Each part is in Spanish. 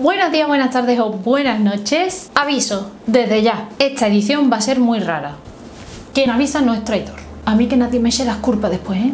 Buenos días, buenas tardes o buenas noches. Aviso, desde ya, esta edición va a ser muy rara. Quien avisa no es traidor. A mí que nadie me eche las culpas después, ¿eh?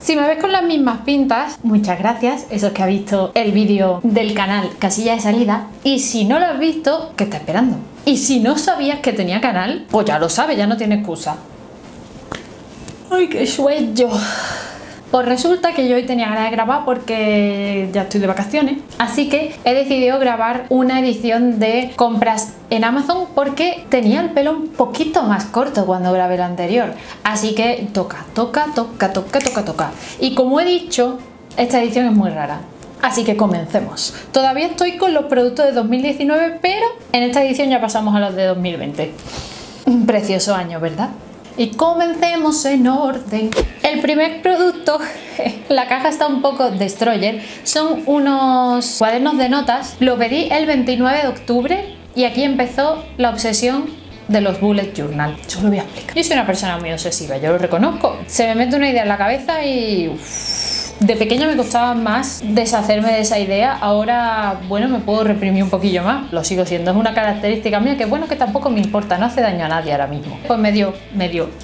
Si me ves con las mismas pintas, muchas gracias, eso es que ha visto el vídeo del canal Casilla de Salida. Y si no lo has visto, ¿qué estás esperando? Y si no sabías que tenía canal, pues ya lo sabes, ya no tiene excusa. ¡Ay, qué sueño! Pues resulta que yo hoy tenía ganas de grabar porque ya estoy de vacaciones. Así que he decidido grabar una edición de compras en Amazon porque tenía el pelo un poquito más corto cuando grabé el anterior. Así que toca. Y como he dicho, esta edición es muy rara. Así que comencemos. Todavía estoy con los productos de 2019, pero en esta edición ya pasamos a los de 2020. Un precioso año, ¿verdad? Y comencemos en orden. El primer producto, la caja está un poco destroyer, son unos cuadernos de notas. Lo pedí el 29 de octubre y aquí empezó la obsesión de los bullet journal. Yo lo voy a explicar. Yo soy una persona muy obsesiva, yo lo reconozco. Se me mete una idea en la cabeza y... De pequeña me costaba más deshacerme de esa idea, ahora, bueno, me puedo reprimir un poquillo más, lo sigo siendo, es una característica mía que, bueno, que tampoco me importa, no hace daño a nadie ahora mismo. Pues me dio.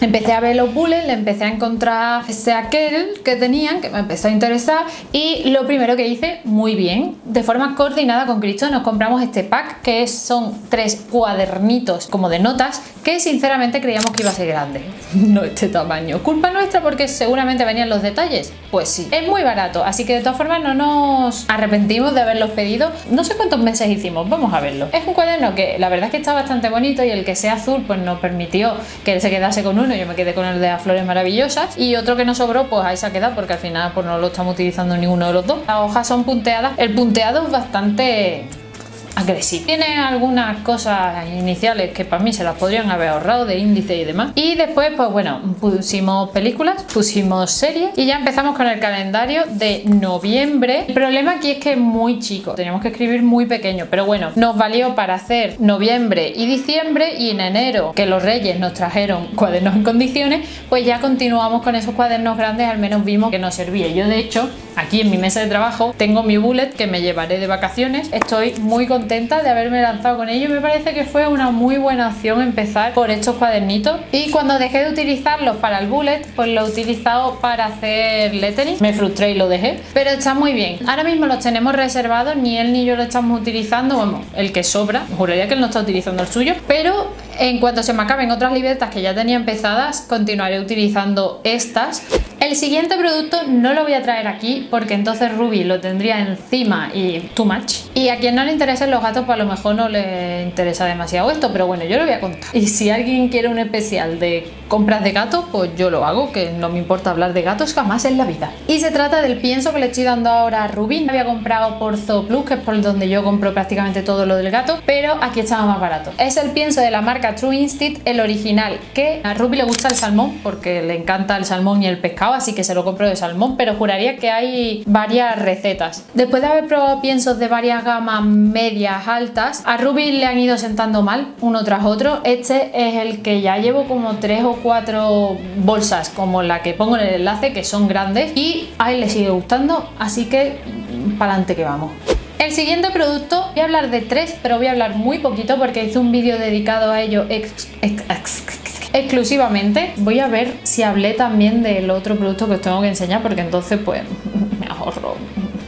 Empecé a ver los bullets, le empecé a encontrar aquel que tenían, que me empezó a interesar y lo primero que hice, muy bien, de forma coordinada con Cristo, nos compramos este pack que son 3 cuadernitos como de notas que sinceramente creíamos que iba a ser grande. No este tamaño. Culpa nuestra porque seguramente venían los detalles, pues sí. Muy barato, así que de todas formas no nos arrepentimos de haberlos pedido. No sé cuántos meses hicimos, vamos a verlo. Es un cuaderno que la verdad es que está bastante bonito y el que sea azul pues nos permitió que él se quedase con uno, yo me quedé con el de las flores maravillosas y otro que nos sobró pues ahí se ha quedado porque al final pues no lo estamos utilizando ninguno de los dos. Las hojas son punteadas, el punteado es bastante... agresivo. Tiene algunas cosas iniciales que para mí se las podrían haber ahorrado de índice y demás. Y después, pues bueno, pusimos películas, pusimos series y ya empezamos con el calendario de noviembre. El problema aquí es que es muy chico, teníamos que escribir muy pequeño, pero bueno, nos valió para hacer noviembre y diciembre y en enero, que los Reyes nos trajeron cuadernos en condiciones, pues ya continuamos con esos cuadernos grandes, al menos vimos que nos servía. Yo de hecho, aquí en mi mesa de trabajo, tengo mi bullet que me llevaré de vacaciones, estoy muy contenta de haberme lanzado con ello. Me parece que fue una muy buena opción empezar por estos cuadernitos y cuando dejé de utilizarlos para el bullet pues lo he utilizado para hacer lettering. Me frustré y lo dejé, pero está muy bien. Ahora mismo los tenemos reservados, ni él ni yo lo estamos utilizando, vamos, el que sobra, juraría que él no está utilizando el suyo, pero en cuanto se me acaben otras libretas que ya tenía empezadas continuaré utilizando estas. El siguiente producto no lo voy a traer aquí porque entonces Ruby lo tendría encima y too much, y a quien no le interesen los gatos pues a lo mejor no le interesa demasiado esto, pero bueno, yo lo voy a contar y si alguien quiere un especial de compras de gatos pues yo lo hago, que no me importa hablar de gatos jamás en la vida. Y se trata del pienso que le estoy dando ahora a Ruby. Me había comprado por Zooplus, que es por donde yo compro prácticamente todo lo del gato, pero aquí estaba más barato. Es el pienso de la marca True Instinct, el original, que a Ruby le gusta el salmón porque le encanta el salmón y el pescado, así que se lo compro de salmón, pero juraría que hay varias recetas. Después de haber probado piensos de varias gamas medias altas, a Ruby le han ido sentando mal uno tras otro. Este es el que ya llevo como 3 o 4 bolsas como la que pongo en el enlace, que son grandes, y a él le sigue gustando, así que para adelante que vamos. El siguiente producto, voy a hablar de 3, pero voy a hablar muy poquito porque hice un vídeo dedicado a ello exclusivamente. Voy a ver si hablé también del otro producto que os tengo que enseñar porque entonces pues me ahorro.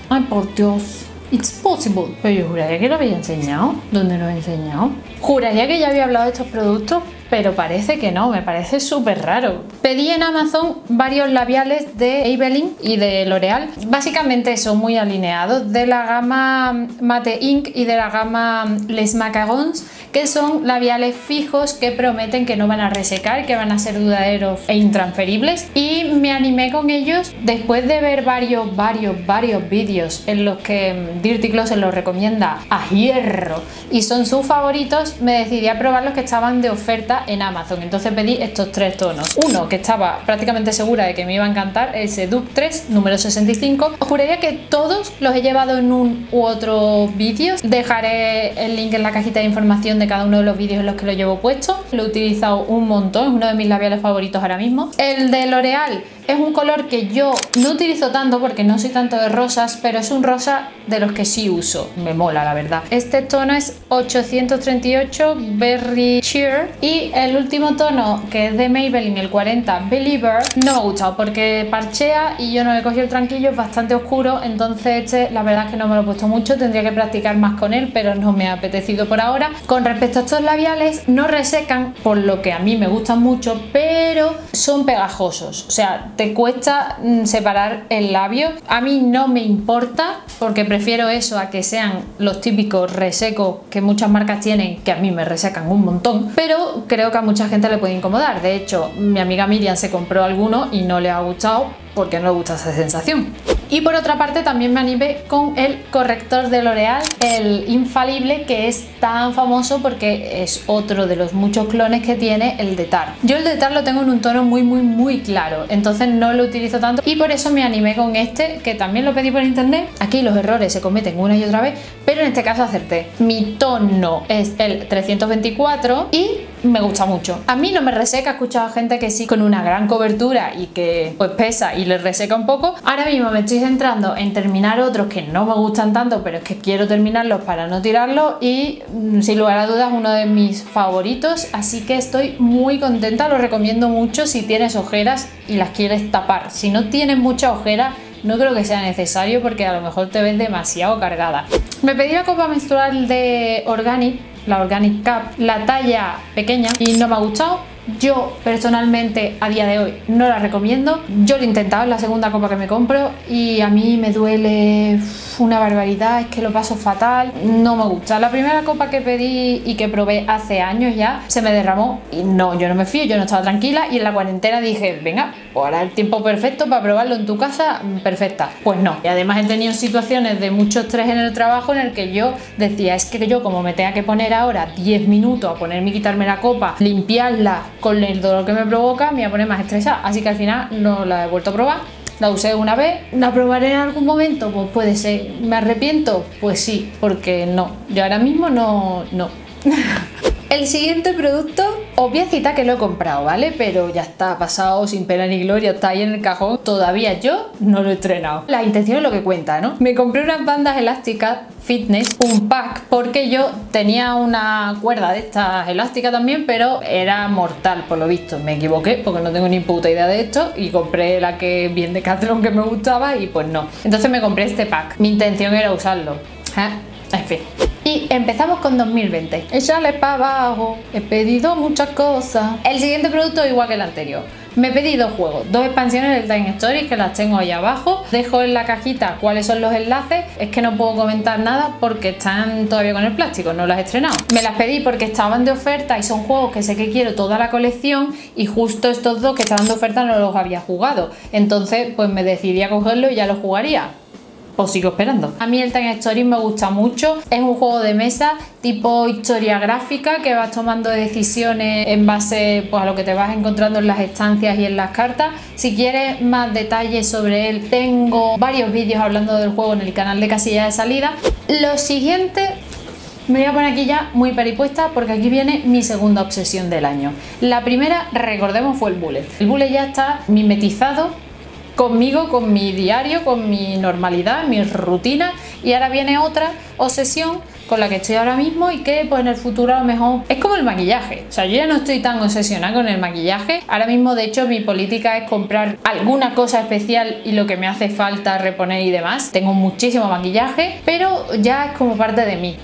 Ay, por Dios. It's possible. Pero yo juraría que lo había enseñado. ¿Dónde lo he enseñado? Juraría que ya había hablado de estos productos, pero parece que no, me parece súper raro. Pedí en Amazon varios labiales de Ebelin y de L'Oreal. Básicamente son muy alineados, de la gama Mate Ink y de la gama Les Macarons, que son labiales fijos que prometen que no van a resecar, que van a ser duraderos e intransferibles. Y me animé con ellos después de ver varios vídeos en los que Dirty Gloss se los recomienda a hierro y son sus favoritos. Me decidí a probar los que estaban de oferta en Amazon, entonces pedí estos 3 tonos. Uno que estaba prácticamente segura de que me iba a encantar, el Sedup 3 número 65. Os juraría que todos los he llevado en un u otro vídeo. Dejaré el link en la cajita de información de cada uno de los vídeos en los que lo llevo puesto. Lo he utilizado un montón, es uno de mis labiales favoritos ahora mismo. El de L'Oreal Es un color que yo no utilizo tanto porque no soy tanto de rosas, pero es un rosa de los que sí uso. Me mola, la verdad. Este tono es 838 Berry Cheer. Y el último tono, que es de Maybelline, el 40 Believer, no me ha gustado porque parchea y yo no le cogí el tranquillo, es bastante oscuro. Entonces este, la verdad es que no me lo he puesto mucho, tendría que practicar más con él, pero no me ha apetecido por ahora. Con respecto a estos labiales, no resecan, por lo que a mí me gustan mucho, pero son pegajosos. O sea, te cuesta separar el labio. A mí no me importa porque prefiero eso a que sean los típicos resecos que muchas marcas tienen, que a mí me resecan un montón, pero creo que a mucha gente le puede incomodar. De hecho, mi amiga Miriam se compró alguno y no le ha gustado porque no le gusta esa sensación. Y por otra parte también me animé con el corrector de L'Oreal, el infalible, que es tan famoso porque es otro de los muchos clones que tiene el de Tarte. Yo el de Tarte lo tengo en un tono muy claro, entonces no lo utilizo tanto y por eso me animé con este, que también lo pedí por internet. Aquí los errores se cometen una y otra vez, pero en este caso acerté. Mi tono es el 324 y me gusta mucho. A mí no me reseca, he escuchado a gente que sí, con una gran cobertura y que pues pesa y le reseca un poco. Ahora mismo me estoy centrando en terminar otros que no me gustan tanto, pero es que quiero terminarlos para no tirarlos, y sin lugar a dudas uno de mis favoritos, así que estoy muy contenta. Lo recomiendo mucho si tienes ojeras y las quieres tapar. Si no tienes mucha ojera, no creo que sea necesario porque a lo mejor te ves demasiado cargada. Me pedí la copa menstrual de Organic, la Organic Cup, la talla pequeña, y no me ha gustado. Yo personalmente a día de hoy no la recomiendo. Yo lo he intentado, es la segunda copa que me compro y a mí me duele una barbaridad, es que lo paso fatal, no me gusta. La primera copa que pedí y que probé hace años ya se me derramó y no, yo no me fío, yo no estaba tranquila, y en la cuarentena dije, venga, ahora el tiempo perfecto para probarlo en tu casa, perfecta. Pues no, y además he tenido situaciones de mucho estrés en el trabajo en el que yo decía, es que yo como me tenga que poner ahora 10 minutos a ponerme y quitarme la copa, limpiarla con el dolor que me provoca, me voy a poner más estresada, así que al final no la he vuelto a probar. La usé una vez, ¿la probaré en algún momento? Pues puede ser. ¿Me arrepiento? Pues sí, porque no, yo ahora mismo no. El siguiente producto, obviecita que lo he comprado, ¿vale? Pero ya está, pasado sin pena ni gloria, está ahí en el cajón, todavía yo no lo he estrenado. La intención es lo que cuenta, ¿no? Me compré unas bandas elásticas fitness, un pack, porque yo tenía una cuerda de estas elásticas también, pero era mortal por lo visto. Me equivoqué porque no tengo ni puta idea de esto y compré la que bien de Decathlon que me gustaba y pues no. Entonces me compré este pack, mi intención era usarlo, en fin. Y empezamos con 2020. Échale para abajo, he pedido muchas cosas. El siguiente producto es igual que el anterior. Me pedí dos juegos, dos expansiones del Time Stories que las tengo ahí abajo. Dejo en la cajita cuáles son los enlaces. Es que no puedo comentar nada porque están todavía con el plástico, no las he estrenado. Me las pedí porque estaban de oferta y son juegos que sé que quiero toda la colección, y justo estos dos que estaban de oferta no los había jugado. Entonces pues me decidí a cogerlos y ya los jugaría. Pues sigo esperando. A mí el Time Stories me gusta mucho. Es un juego de mesa tipo historia gráfica que vas tomando decisiones en base pues, a lo que te vas encontrando en las estancias y en las cartas. Si quieres más detalles sobre él, tengo varios vídeos hablando del juego en el canal de Casilla de Salida. Lo siguiente, me voy a poner aquí ya muy peripuesta porque aquí viene mi segunda obsesión del año. La primera, recordemos, fue el bullet. El bullet ya está mimetizado conmigo, con mi diario, con mi normalidad, mi rutina, y ahora viene otra obsesión con la que estoy ahora mismo y que pues en el futuro a lo mejor es como el maquillaje. O sea, yo ya no estoy tan obsesionada con el maquillaje. Ahora mismo, de hecho, mi política es comprar alguna cosa especial y lo que me hace falta reponer y demás. Tengo muchísimo maquillaje, pero ya es como parte de mí.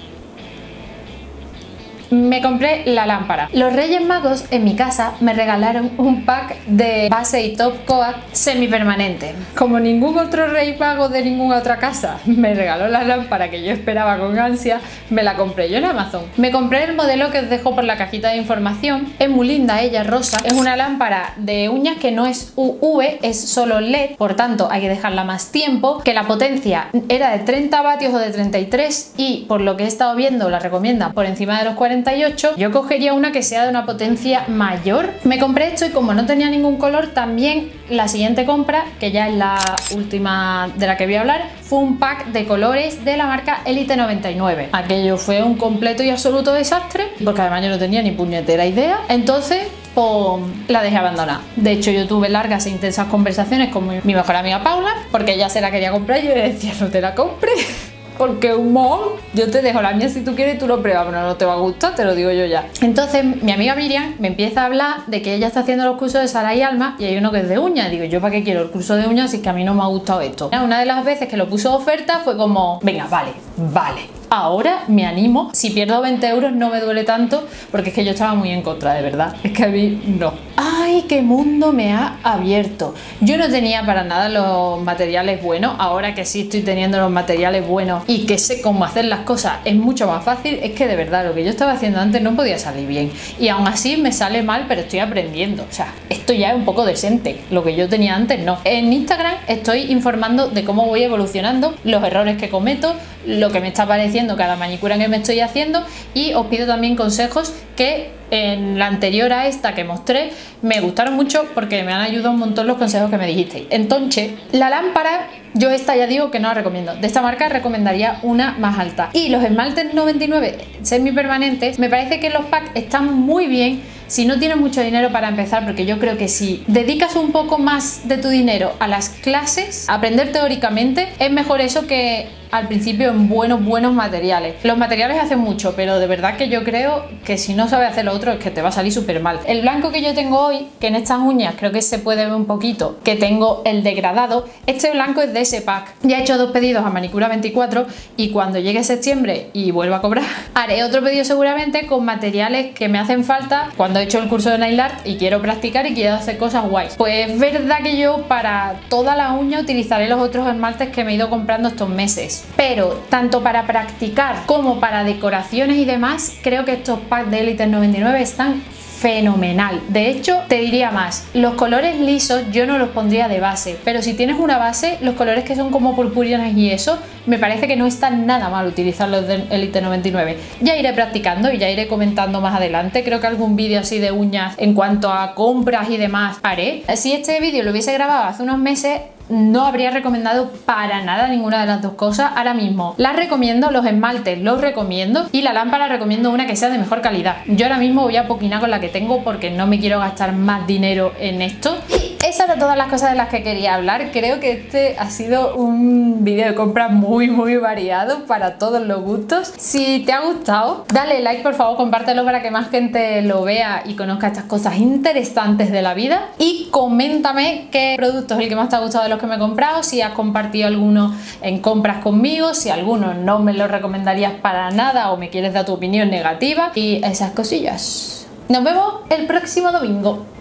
Me compré la lámpara. Los Reyes Magos en mi casa me regalaron un pack de base y top coat semipermanente. Como ningún otro Rey Mago de ninguna otra casa me regaló la lámpara que yo esperaba con ansia, me la compré yo en Amazon. Me compré el modelo que os dejo por la cajita de información. Es muy linda ella, rosa. Es una lámpara de uñas que no es UV, es solo LED, por tanto hay que dejarla más tiempo. Que la potencia era de 30 vatios o de 33 y por lo que he estado viendo la recomiendan por encima de los 40. Yo cogería una que sea de una potencia mayor. Me compré esto y como no tenía ningún color, también la siguiente compra, que ya es la última de la que voy a hablar, fue un pack de colores de la marca Elite 99. Aquello fue un completo y absoluto desastre porque además yo no tenía ni puñetera idea. Entonces pues la dejé abandonada. De hecho, yo tuve largas e intensas conversaciones con mi mejor amiga Paula, porque ella se la quería comprar y yo le decía, no te la compres. Porque un mol, yo te dejo la mía si tú quieres, tú lo pruebas, pero no te va a gustar, te lo digo yo ya. Entonces mi amiga Miriam me empieza a hablar de que ella está haciendo los cursos de Sara y Alma y hay uno que es de uñas. Digo, ¿yo para qué quiero el curso de uñas si es que a mí no me ha gustado esto? Una de las veces que lo puso oferta fue como, venga, vale. Ahora me animo, si pierdo 20 euros no me duele tanto, porque es que yo estaba muy en contra, de verdad. Es que a mí no. ¡Ay, qué mundo me ha abierto! Yo no tenía para nada los materiales buenos, ahora que sí estoy teniendo los materiales buenos y que sé cómo hacer las cosas es mucho más fácil, es que de verdad lo que yo estaba haciendo antes no podía salir bien. Y aún así me sale mal, pero estoy aprendiendo. O sea, esto ya es un poco decente, lo que yo tenía antes no. En Instagram estoy informando de cómo voy evolucionando, los errores que cometo, lo que me está pareciendo cada manicura que me estoy haciendo, y os pido también consejos que en la anterior a esta que mostré me gustaron mucho porque me han ayudado un montón los consejos que me dijisteis. Entonces, la lámpara, yo esta ya digo que no la recomiendo. De esta marca recomendaría una más alta. Y los esmaltes 99 semipermanentes, me parece que los packs están muy bien si no tienes mucho dinero para empezar, porque yo creo que si dedicas un poco más de tu dinero a las clases, a aprender teóricamente, es mejor eso que al principio en buenos materiales. Los materiales hacen mucho, pero de verdad que yo creo que si no sabes hacer lo otro es que te va a salir súper mal. El blanco que yo tengo hoy, que en estas uñas creo que se puede ver un poquito, que tengo el degradado, este blanco es de ese pack. Ya he hecho dos pedidos a Manicura24 y cuando llegue septiembre y vuelva a cobrar, haré otro pedido seguramente con materiales que me hacen falta cuando he hecho el curso de nail art y quiero practicar y quiero hacer cosas guays. Pues es verdad que yo para toda la uña utilizaré los otros esmaltes que me he ido comprando estos meses. Pero tanto para practicar como para decoraciones y demás, creo que estos packs de Elite 99 están fenomenal. De hecho, te diría más, los colores lisos yo no los pondría de base, pero si tienes una base, los colores que son como purpurinas y eso, me parece que no está nada mal utilizar los de Elite 99. Ya iré practicando y ya iré comentando más adelante. Creo que algún vídeo así de uñas en cuanto a compras y demás haré. Si este vídeo lo hubiese grabado hace unos meses, no habría recomendado para nada ninguna de las dos cosas. Ahora mismo las recomiendo, los esmaltes los recomiendo y la lámpara recomiendo una que sea de mejor calidad. Yo ahora mismo voy a poquinar con la que tengo porque no me quiero gastar más dinero en esto. Esas eran todas las cosas de las que quería hablar. Creo que este ha sido un vídeo de compra muy variado para todos los gustos. Si te ha gustado, dale like, por favor, compártelo para que más gente lo vea y conozca estas cosas interesantes de la vida, y coméntame qué producto es el que más te ha gustado de los que me he comprado, si has compartido alguno en compras conmigo, si alguno no me lo recomendarías para nada o me quieres dar tu opinión negativa y esas cosillas. Nos vemos el próximo domingo.